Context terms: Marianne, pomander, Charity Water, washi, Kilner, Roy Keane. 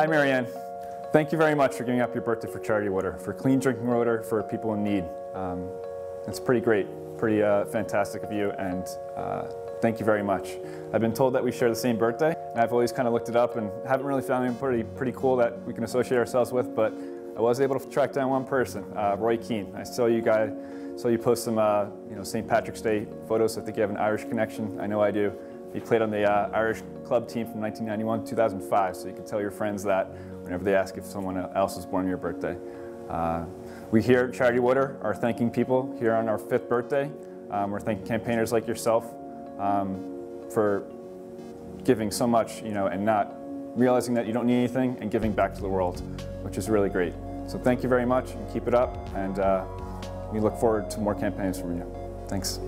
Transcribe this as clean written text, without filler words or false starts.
Hi Marianne, thank you very much for giving up your birthday for Charity Water, for clean drinking water for people in need. It's pretty great, pretty fantastic of you, and thank you very much. I've been told that we share the same birthday, and I've always kind of looked it up and haven't really found anybody pretty cool that we can associate ourselves with, but I was able to track down one person, Roy Keane. I saw you post some St. Patrick's Day photos. I think you have an Irish connection. I know I do. You played on the Irish club team from 1991 to 2005, so you can tell your friends that whenever they ask if someone else was born on your birthday. We here at Charity Water are thanking people here on our 5th birthday. We're thanking campaigners like yourself for giving so much, and not realizing that you don't need anything and giving back to the world, which is really great. So thank you very much, and keep it up, and we look forward to more campaigns from you. Thanks.